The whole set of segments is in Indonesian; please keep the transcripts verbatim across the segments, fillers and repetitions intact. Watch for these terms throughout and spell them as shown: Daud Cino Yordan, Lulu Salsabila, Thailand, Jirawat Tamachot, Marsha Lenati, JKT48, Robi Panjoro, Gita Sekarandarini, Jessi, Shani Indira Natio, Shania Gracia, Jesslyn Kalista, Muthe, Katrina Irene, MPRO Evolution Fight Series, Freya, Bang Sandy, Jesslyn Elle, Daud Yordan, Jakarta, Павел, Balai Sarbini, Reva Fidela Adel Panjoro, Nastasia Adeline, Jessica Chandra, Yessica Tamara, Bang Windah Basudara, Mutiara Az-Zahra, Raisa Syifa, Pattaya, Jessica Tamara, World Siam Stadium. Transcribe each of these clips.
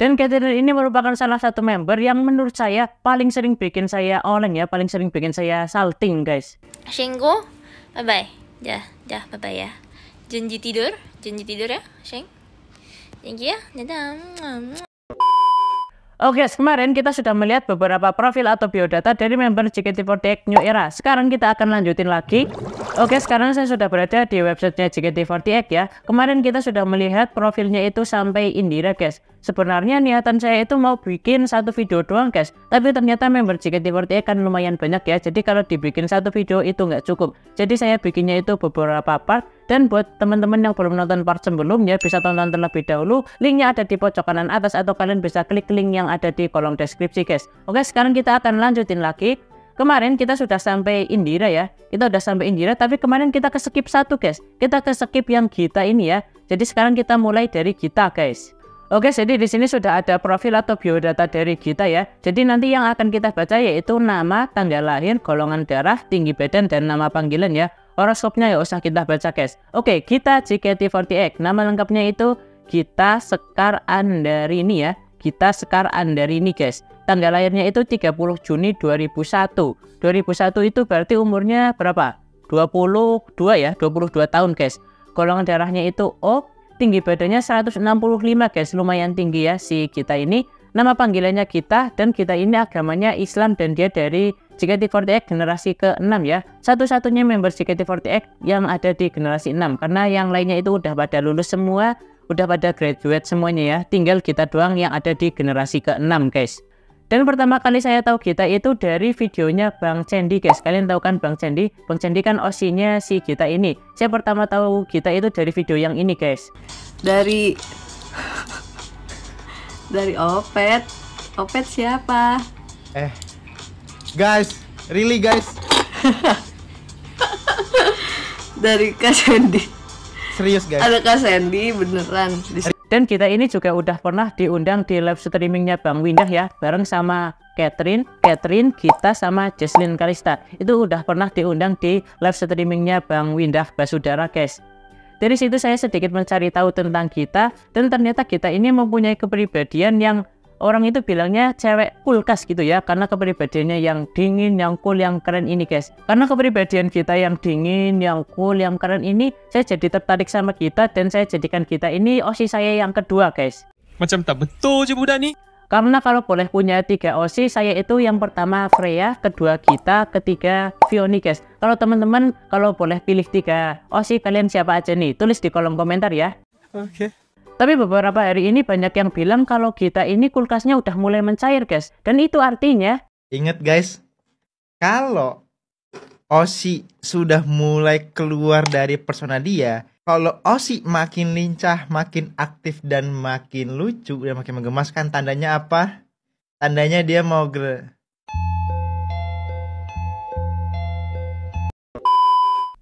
Dan Katrina ini merupakan salah satu member yang menurut saya paling sering bikin saya oleng ya, paling sering bikin saya salting guys. Shenggo, bye bye, dah dah bye bye ya. Janji tidur, janji tidur ya, Sheng. Thank you ya, dadah. Oke, okay, kemarin kita sudah melihat beberapa profil atau biodata dari member J K T empat delapan New Era. Sekarang kita akan lanjutin lagi. Oke, okay, sekarang saya sudah berada di websitenya J K T empat delapan ya. Kemarin kita sudah melihat profilnya itu sampai Indira guys. Sebenarnya niatan saya itu mau bikin satu video doang guys. Tapi ternyata member J K T empat delapan kan lumayan banyak ya. Jadi kalau dibikin satu video itu nggak cukup. Jadi saya bikinnya itu beberapa part. Dan buat teman-teman yang belum nonton part sebelumnya bisa tonton terlebih dahulu. Linknya ada di pojok kanan atas atau kalian bisa klik link yang ada di kolom deskripsi guys. Oke, sekarang kita akan lanjutin lagi. Kemarin kita sudah sampai Indira ya. Kita udah sampai Indira tapi kemarin kita ke skip satu guys. Kita ke skip yang Gita ini ya. Jadi sekarang kita mulai dari Gita guys. Oke, jadi di sini sudah ada profil atau biodata dari Gita ya. Jadi nanti yang akan kita baca yaitu nama, tanggal lahir, golongan darah, tinggi badan, dan nama panggilan ya. Horoskopnya ya usah kita baca guys. Oke, Gita J K T empat delapan. Nama lengkapnya itu Gita Sekarandarini ya. Gita Sekarandarini guys. Tanggal lahirnya itu tiga puluh Juni dua ribu satu. dua ribu satu itu berarti umurnya berapa? dua puluh dua ya, dua puluh dua tahun guys. Golongan darahnya itu O. Tinggi badannya seratus enam puluh lima guys. Lumayan tinggi ya si Gita ini. Nama panggilannya Gita dan Gita ini agamanya Islam dan dia dari J K T empat delapan generasi ke enam ya. Satu-satunya member J K T empat delapan yang ada di generasi enam. Karena yang lainnya itu udah pada lulus semua, udah pada graduate semuanya ya. Tinggal Gita doang yang ada di generasi ke enam guys. Dan pertama kali saya tahu Gita itu dari videonya Bang Sandy guys. Kalian tahu kan Bang Sandy? Bang Sandy kan O C-nya si Gita ini. Saya pertama tahu Gita itu dari video yang ini guys. Dari Dari Opet. Opet siapa? Eh guys, really guys. Dari Kak Sandy. Serius guys. Ada Kak Sandy beneran. Dan kita ini juga udah pernah diundang di live streamingnya Bang Windah ya, bareng sama Katrina, Katrina, Gita sama Jesslyn Kalista. Itu udah pernah diundang di live streamingnya Bang Windah Basudara guys. Dari situ saya sedikit mencari tahu tentang Gita dan ternyata Gita ini mempunyai kepribadian yang orang itu bilangnya cewek kulkas gitu ya. Karena kepribadiannya yang dingin, yang cool, yang keren ini guys. Karena kepribadian Gita yang dingin, yang cool, yang keren ini, saya jadi tertarik sama Gita dan saya jadikan Gita ini O C saya yang kedua guys. Macam tak betul je budak nih. Karena kalau boleh punya tiga O C, saya itu yang pertama Freya, kedua Gita, ketiga Vioni guys. Kalau teman-teman kalau boleh pilih tiga O C, kalian siapa aja nih? Tulis di kolom komentar ya. Oke. Okay. Tapi beberapa hari ini banyak yang bilang kalau Gita ini kulkasnya udah mulai mencair guys. Dan itu artinya... Ingat guys, kalau O C sudah mulai keluar dari persona dia, kalau O C makin lincah, makin aktif, dan makin lucu, dan makin menggemaskan, tandanya apa? Tandanya dia mau...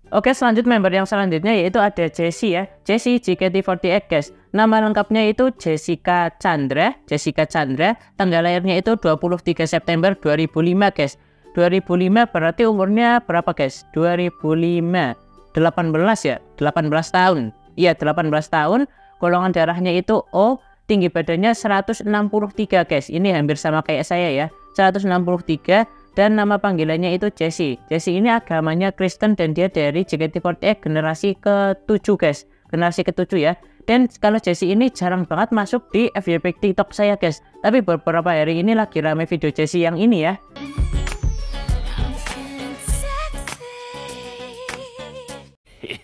Oke, selanjut member yang selanjutnya yaitu ada Jessie ya. Jessie J K T empat delapan guys. Nama lengkapnya itu Jessica Chandra. Jessica Chandra. Tanggal lahirnya itu dua puluh tiga September dua ribu lima guys. dua ribu lima berarti umurnya berapa guys? dua ribu lima. delapan belas ya. delapan belas tahun. Iya, delapan belas tahun. Golongan darahnya itu O. Tinggi badannya seratus enam puluh tiga guys. Ini hampir sama kayak saya ya. seratus enam puluh tiga. Dan nama panggilannya itu Jessie. Jessie ini agamanya Kristen dan dia dari J K T empat delapan generasi ke tujuh guys. Generasi ke tujuh ya. Dan kalau Jessie ini jarang banget masuk di F Y P TikTok saya guys. Tapi beberapa hari ini lagi rame video Jessie yang ini ya.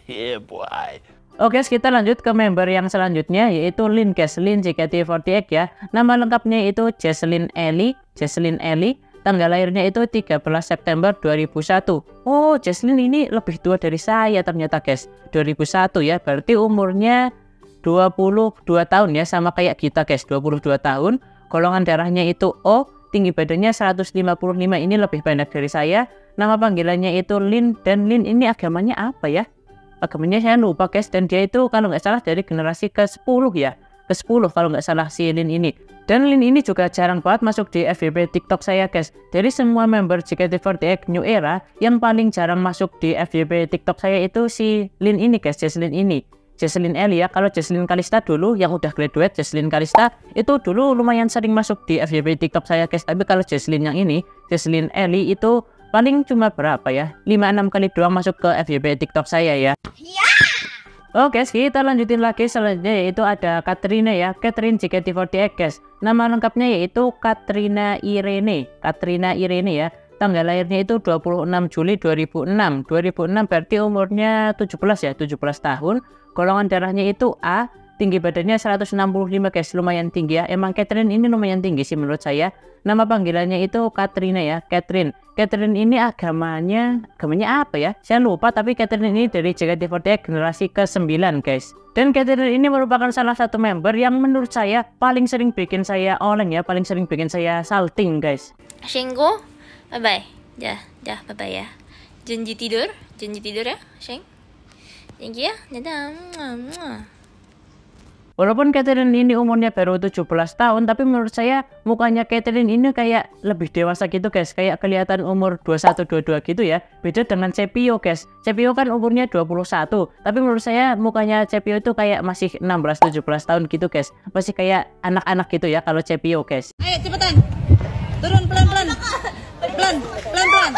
Yeah, boy. Oke, kita lanjut ke member yang selanjutnya yaitu Lin guys. Lin J K T empat delapan ya. Nama lengkapnya itu Jesslyn Elle. Jesslyn Elle. Tanggal lahirnya itu tiga belas September dua ribu satu. Oh, Jesslyn ini lebih tua dari saya ternyata guys. dua ribu satu ya, berarti umurnya dua puluh dua tahun ya. Sama kayak Gita guys, dua puluh dua tahun. Golongan darahnya itu O. Tinggi badannya seratus lima puluh lima, ini lebih banyak dari saya. Nama panggilannya itu Lin. Dan Lin ini agamanya apa ya? Agamanya saya lupa guys. Dan dia itu kalau nggak salah dari generasi ke sepuluh ya. Ke sepuluh kalau nggak salah si Lin ini. Dan Lin ini juga jarang banget masuk di F Y P TikTok saya guys. Dari semua member J K T empat delapan New Era, yang paling jarang masuk di F Y P TikTok saya itu si Lin ini guys, Jesslyn ini. Jesslyn Elle ya. Kalau Jesslyn Kalista dulu yang udah graduate, Jesslyn Kalista itu dulu lumayan sering masuk di F Y P TikTok saya guys. Tapi kalau Jesslyn yang ini, Jesslyn Elle itu paling cuma berapa ya, lima enam kali doang masuk ke F Y P TikTok saya ya. Oke guys, kita lanjutin lagi. Selanjutnya yaitu ada Katrina ya, Katrina J K T empat delapan guys. Nama lengkapnya yaitu Katrina Irene, Katrina Irene ya. Tanggal lahirnya itu dua puluh enam Juli dua ribu enam. dua ribu enam berarti umurnya tujuh belas ya, tujuh belas tahun. Golongan darahnya itu A, tinggi badannya seratus enam puluh lima guys, lumayan tinggi ya. Emang Katrina ini lumayan tinggi sih menurut saya. Nama panggilannya itu Katrina ya, Katrina. Katrina ini agamanya, agamanya apa ya? Saya lupa, tapi Katrina ini dari J K T empat delapan generasi ke sembilan guys. Dan Katrina ini merupakan salah satu member yang menurut saya paling sering bikin saya oleng ya, paling sering bikin saya salting guys. Shenggo, bye bye. Dah, dah bye bye ya. Janji tidur, janji tidur ya, Sheng. Thank you ya, dadah. Walaupun Katrina ini umurnya baru tujuh belas tahun, tapi menurut saya mukanya Katrina ini kayak lebih dewasa gitu guys. Kayak kelihatan umur dua puluh satu dua puluh dua gitu ya. Beda dengan Cepio guys. Cepio kan umurnya dua puluh satu, tapi menurut saya mukanya Cepio itu kayak masih enam belas tujuh belas tahun gitu guys. Masih kayak anak-anak gitu ya kalau Cepio guys. Ayo cepetan. Turun pelan-pelan. Pelan, pelan-pelan.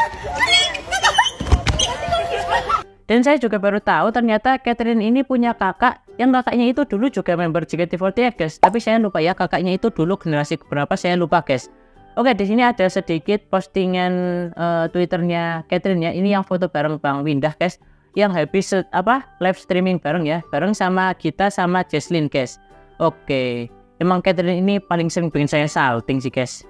Dan saya juga baru tahu ternyata Katrina ini punya kakak yang kakaknya itu dulu juga member J K T empat delapan guys. Tapi saya lupa ya kakaknya itu dulu generasi berapa, saya lupa guys. Oke, di sini ada sedikit postingan uh, Twitternya Katrina ya. Ini yang foto bareng Bang Windah guys, yang habis apa live streaming bareng ya, bareng sama Gita sama Jesslyn guys. Oke, emang Katrina ini paling sering bikin saya salting sih guys.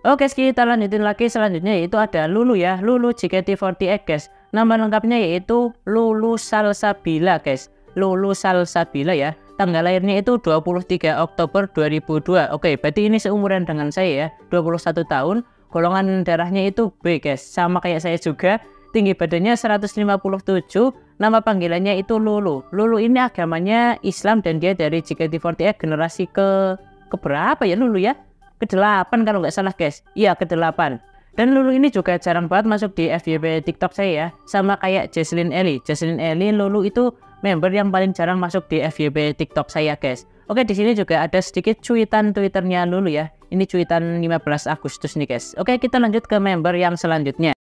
Oke, kita lanjutin lagi. Selanjutnya yaitu ada Lulu ya, Lulu J K T empat delapan guys. Nama lengkapnya yaitu Lulu Salsabila guys, Lulu Salsabila ya. Tanggal lahirnya itu dua puluh tiga Oktober dua ribu dua. Oke, berarti ini seumuran dengan saya ya, dua puluh satu tahun. Golongan darahnya itu B guys, sama kayak saya juga. Tinggi badannya seratus lima puluh tujuh. Nama panggilannya itu Lulu. Lulu ini agamanya Islam dan dia dari J K T empat delapan generasi ke keberapa ya Lulu ya? kedelapan kalau nggak salah guys. Iya, kedelapan. Dan Lulu ini juga jarang banget masuk di F Y P TikTok saya ya. Sama kayak Jesslyn Elle. Jesslyn Elle, Lulu itu member yang paling jarang masuk di F Y P TikTok saya guys. Oke, di sini juga ada sedikit cuitan Twitternya Lulu ya. Ini cuitan lima belas Agustus nih guys. Oke, kita lanjut ke member yang selanjutnya.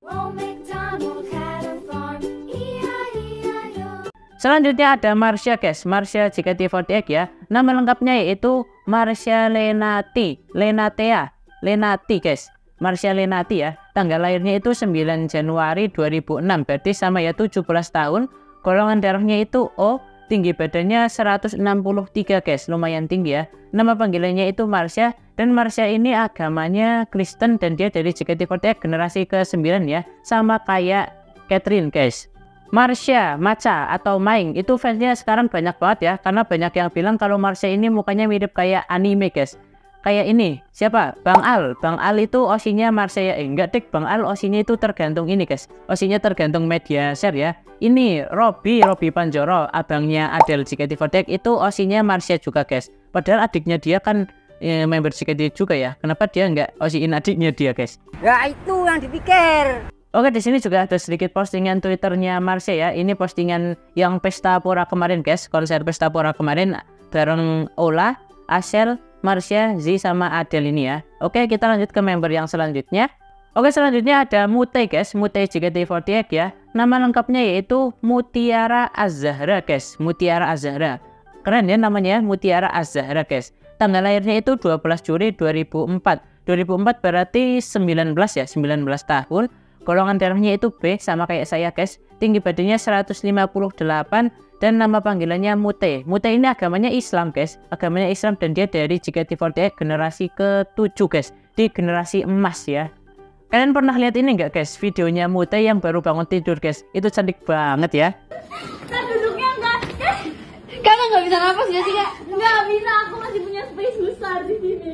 Selanjutnya ada Marsha guys, Marsha J K T empat delapan ya. Nama lengkapnya yaitu Marsha Lenati, Lenatea, Lenati guys. Marsha Lenati ya. Tanggal lahirnya itu sembilan Januari dua ribu enam, berarti sama ya, tujuh belas tahun. Golongan darahnya itu O, tinggi badannya seratus enam puluh tiga guys, lumayan tinggi ya. Nama panggilannya itu Marsha, dan Marsha ini agamanya Kristen dan dia dari J K T empat delapan generasi ke sembilan ya. Sama kayak Katrina guys. Marsha, Maca atau Maing itu fansnya sekarang banyak banget ya, karena banyak yang bilang kalau Marsha ini mukanya mirip kayak anime guys. Kayak ini, siapa? Bang Al. Bang Al itu osinya Marsha ya. Eh, enggak dik, Bang Al osinya itu tergantung ini guys, osinya tergantung media share ya. Ini Robi, Robi Panjoro, abangnya Adel J K T empat delapan itu osinya Marsha juga guys. Padahal adiknya dia kan eh, member J K T juga ya, kenapa dia nggak osiin adiknya dia guys? Ya itu yang dipikir. Oke, di sini juga ada sedikit postingan Twitternya Marsha ya. Ini postingan yang Pesta Pora kemarin guys, konser Pesta Pora kemarin bareng Ola, Asel, Marsha, Z sama Adel ini ya. Oke, kita lanjut ke member yang selanjutnya. Oke, selanjutnya ada Mute guys, Mute J K T empat delapan ya. Nama lengkapnya yaitu Mutiara Az-Zahra guys, Mutiara Az-Zahra. Keren ya namanya, Mutiara Az-Zahra guys. Tanggal lahirnya itu dua belas Juli dua ribu empat. dua ribu empat berarti sembilan belas ya, sembilan belas tahun. Golongan darahnya itu B, sama kayak saya guys. Tinggi badannya seratus lima puluh delapan dan nama panggilannya Mute. Mute ini agamanya Islam guys, agamanya Islam dan dia dari J K T empat delapan generasi ke tujuh guys, di generasi emas ya. Kalian pernah lihat ini nggak guys, videonya Mute yang baru bangun tidur guys? Itu cantik banget ya. Ntar duduknya enggak, kakak nggak bisa nafas gak sih kak? Nggak bisa, aku masih punya space besar di sini.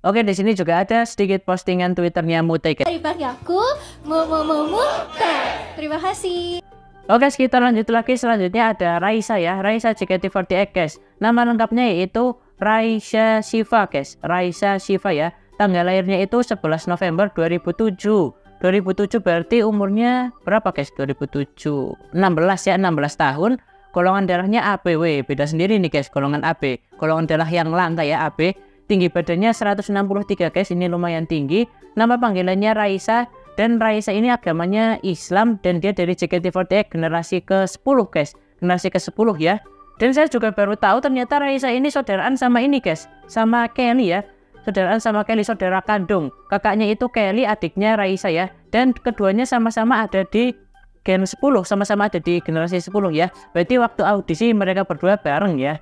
Oke, di sini juga ada sedikit postingan Twitternya Mute. Dari pagi aku, mu mu mu Mute. Terima kasih. Oke, kita lanjut lagi. Selanjutnya ada Raisa ya, Raisa J K T empat puluh delapan guys. Nama lengkapnya yaitu Raisa Syifa guys, Raisa Syifa ya. Tanggal lahirnya itu sebelas November dua ribu tujuh. dua ribu tujuh berarti umurnya berapa guys? dua ribu tujuh, enam belas ya, enam belas tahun. Golongan darahnya A B W, beda sendiri nih guys, golongan A B. Golongan darah yang langka ya, A B. Tinggi badannya seratus enam puluh tiga guys, ini lumayan tinggi. Nama panggilannya Raisa. Dan Raisa ini agamanya Islam dan dia dari J K T empat puluh delapan generasi ke sepuluh guys, generasi ke sepuluh ya. Dan saya juga baru tahu ternyata Raisa ini saudaraan sama ini guys, sama Kelly ya. Saudaraan sama Kelly, saudara kandung. Kakaknya itu Kelly, adiknya Raisa ya. Dan keduanya sama-sama ada di gen sepuluh, sama-sama ada di generasi sepuluh ya. Berarti waktu audisi mereka berdua bareng ya.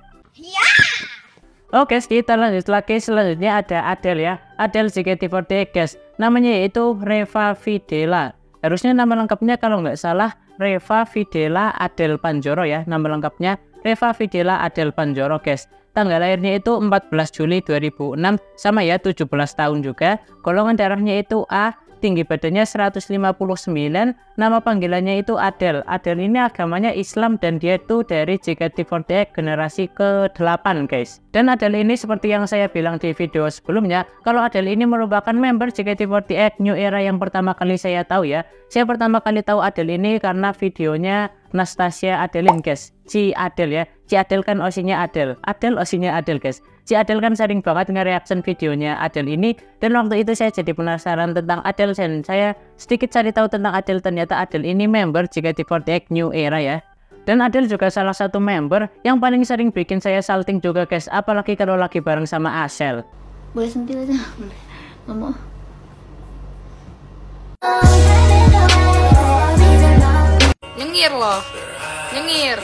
Oke, kita lanjut lagi. Selanjutnya ada Adel ya, Adel J K T empat puluh delapan guys. Namanya yaitu Reva Fidela. Harusnya nama lengkapnya kalau nggak salah Reva Fidela Adel Panjoro ya. Nama lengkapnya Reva Fidela Adel Panjoro guys. Tanggal lahirnya itu empat belas Juli dua ribu enam, sama ya, tujuh belas tahun juga. Golongan darahnya itu A, tinggi badannya seratus lima puluh sembilan. Nama panggilannya itu Adel. Adel ini agamanya Islam dan dia itu dari J K T empat puluh delapan generasi ke delapan guys. Dan Adel ini seperti yang saya bilang di video sebelumnya, kalau Adel ini merupakan member J K T empat puluh delapan New Era yang pertama kali saya tahu ya. Saya pertama kali tahu Adel ini karena videonya Nastasia Adeline guys, Ci Adel ya. Ci Adel kan O C-nya Adel, Adel O C-nya Adel guys. Ci Adel kan sering banget nge-reaction videonya Adel ini, dan waktu itu saya jadi penasaran tentang Adel dan saya sedikit cari tahu tentang Adel. Ternyata Adel ini member J K T empat puluh delapan New Era ya. Dan Adel juga salah satu member yang paling sering bikin saya salting juga guys, apalagi kalau lagi bareng sama Asel. Boleh sentil aja, boleh ngomong. Nyengir loh, nyengir.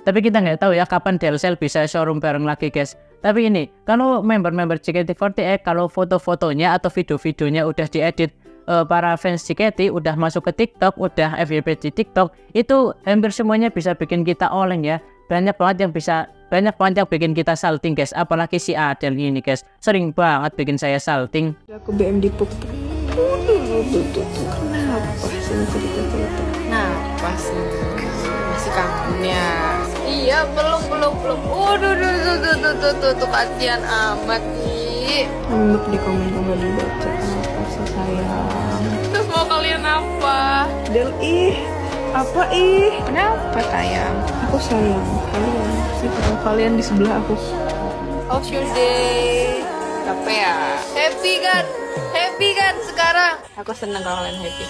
Tapi kita nggak tahu ya kapan Delsel bisa showroom bareng lagi guys. Tapi ini kalau member-member J K T empat puluh delapan kalau foto-fotonya atau video-videonya udah diedit, eh, para fans J K T udah masuk ke TikTok, udah F Y P di TikTok, itu hampir semuanya bisa bikin kita oleng ya. Banyak banget yang bisa, banyak banget yang bikin kita salting guys. Apalagi si Adel ini guys, sering banget bikin saya salting. Aku B M di puk. Kenapa sih? Masih kampungnya. Iya, belum belum belum. Waduh, tuh tuh tuh tuh tuh tuh tuh kasihan amat nih. Untuk di komen-komen dibaca apa sih sayang? Terus mau kalian apa? Del ih, apa ih? Kenapa sayang? Aku sayang kalian. Sayang kalian di sebelah aku. How's your day? Capek ya? Happy kan? Happy kan sekarang? Aku seneng kalau kalian happy.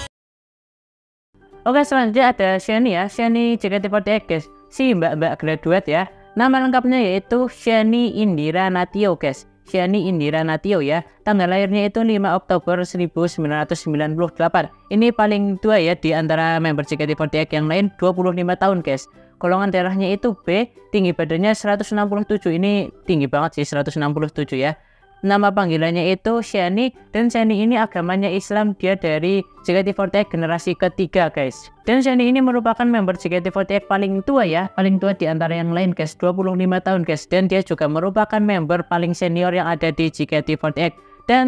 Oke, selanjutnya ada Shani ya, Shani J K T empat puluh delapan guys, si mbak-mbak graduat ya. Nama lengkapnya yaitu Shani Indira Natio guys, Shani Indira Natio ya. Tanggal lahirnya itu lima Oktober seribu sembilan ratus sembilan puluh delapan. Ini paling tua ya di antara member J K T empat puluh delapan yang lain, dua puluh lima tahun guys. Golongan darahnya itu B, tinggi badannya seratus enam puluh tujuh. Ini tinggi banget sih, seratus enam puluh tujuh ya. Nama panggilannya itu Shani, dan Shani ini agamanya Islam, dia dari J K T empat puluh delapan generasi ketiga guys. Dan Shani ini merupakan member J K T empat puluh delapan paling tua ya, paling tua di antara yang lain guys, dua puluh lima tahun guys. Dan dia juga merupakan member paling senior yang ada di J K T empat puluh delapan. Dan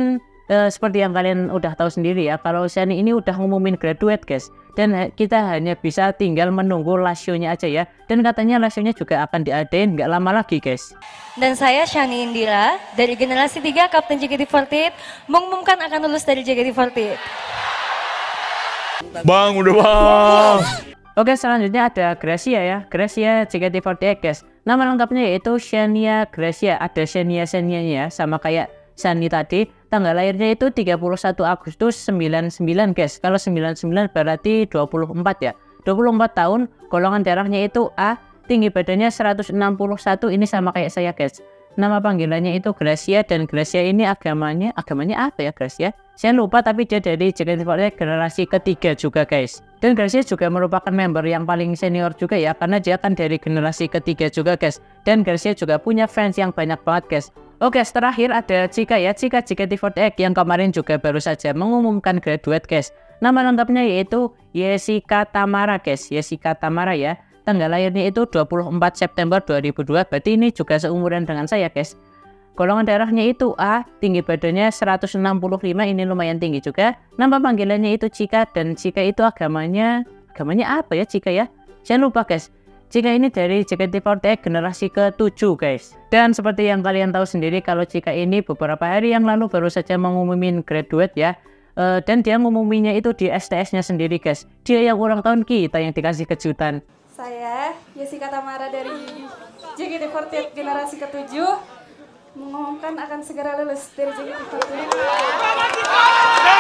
e, seperti yang kalian udah tahu sendiri ya, kalau Shani ini udah ngumumin graduate guys. Dan kita hanya bisa tinggal menunggu lasionya aja ya. Dan katanya lasionya juga akan diadain nggak lama lagi guys. Dan saya Shani Indira dari generasi tiga Kapten J K T empat puluh delapan mengumumkan akan lulus dari J K T empat puluh delapan. Bang udah bang. Oke, selanjutnya ada Gracia ya, Gracia J K T empat puluh delapan guys. Nama lengkapnya yaitu Shania Gracia. Ada Shania-Shania ya, sama kayak Shani tadi. Tanggal lahirnya itu tiga puluh satu Agustus sembilan puluh sembilan guys. Kalau sembilan puluh sembilan berarti dua puluh empat ya, dua puluh empat tahun. Golongan darahnya itu A, tinggi badannya seratus enam puluh satu. Ini sama kayak saya guys. Nama panggilannya itu Gracia, dan Gracia ini agamanya, agamanya apa ya Gracia? Saya lupa, tapi dia dari J K T empat puluh delapan generasi ketiga juga guys. Dan Gracia juga merupakan member yang paling senior juga ya, karena dia kan dari generasi ketiga juga guys. Dan Gracia juga punya fans yang banyak banget guys. Oke, terakhir ada Cika ya, Cika J K T empat puluh delapan yang kemarin juga baru saja mengumumkan graduate guys. Nama lengkapnya yaitu Jessica Tamara guys, Jessica Tamara ya. Tanggal lahirnya itu dua puluh empat September dua ribu dua, berarti ini juga seumuran dengan saya guys. Golongan darahnya itu A, tinggi badannya seratus enam puluh lima, ini lumayan tinggi juga. Nama panggilannya itu Cika, dan Cika itu agamanya Gambarnya apa ya Cika ya? Jangan lupa guys, Cika ini dari J K T empat delapan generasi ketujuh guys. Dan seperti yang kalian tahu sendiri kalau Cika ini beberapa hari yang lalu baru saja mengumumin graduate ya. Uh, dan dia ngumuminya itu di S T S-nya sendiri guys. Dia yang ulang tahun, kita yang dikasih kejutan. Saya Yessica Tamara dari J K T empat delapan generasi ketujuh mengumumkan akan segera lulus dari J K T empat delapan.